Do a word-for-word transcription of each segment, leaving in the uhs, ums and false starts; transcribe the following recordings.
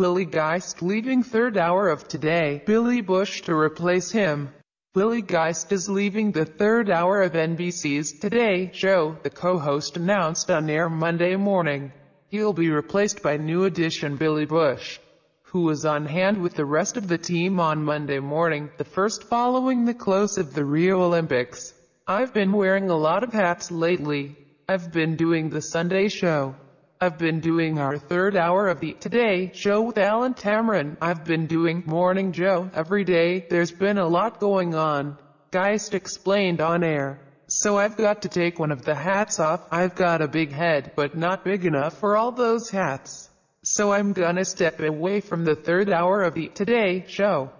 Willie Geist leaving third hour of Today, Billy Bush to replace him. Willie Geist is leaving the third hour of N B C's Today show, the co-host announced on air Monday morning. He'll be replaced by new addition Billy Bush, who was on hand with the rest of the team on Monday morning, the first following the close of the Rio Olympics. "I've been wearing a lot of hats lately. I've been doing the Sunday show. I've been doing our third hour of the Today show with Al and Tamron. I've been doing Morning Joe every day. There's been a lot going on," Geist explained on air. "So I've got to take one of the hats off. I've got a big head, but not big enough for all those hats. So I'm gonna step away from the third hour of the Today show.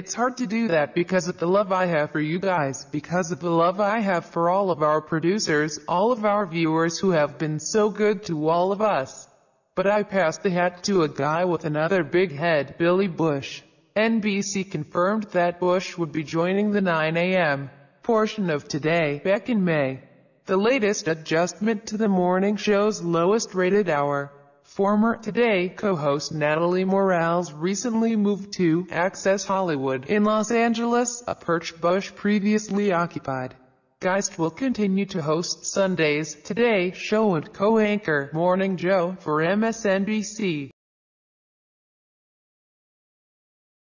It's hard to do that because of the love I have for you guys, because of the love I have for all of our producers, all of our viewers who have been so good to all of us. But I passed the hat to a guy with another big head," Billy Bush. N B C confirmed that Bush would be joining the nine a m portion of Today back in May, the latest adjustment to the morning show's lowest-rated hour. Former Today co-host Natalie Morales recently moved to Access Hollywood in Los Angeles, a perch Bush previously occupied. Geist will continue to host Sunday's Today show and co-anchor Morning Joe for M S N B C.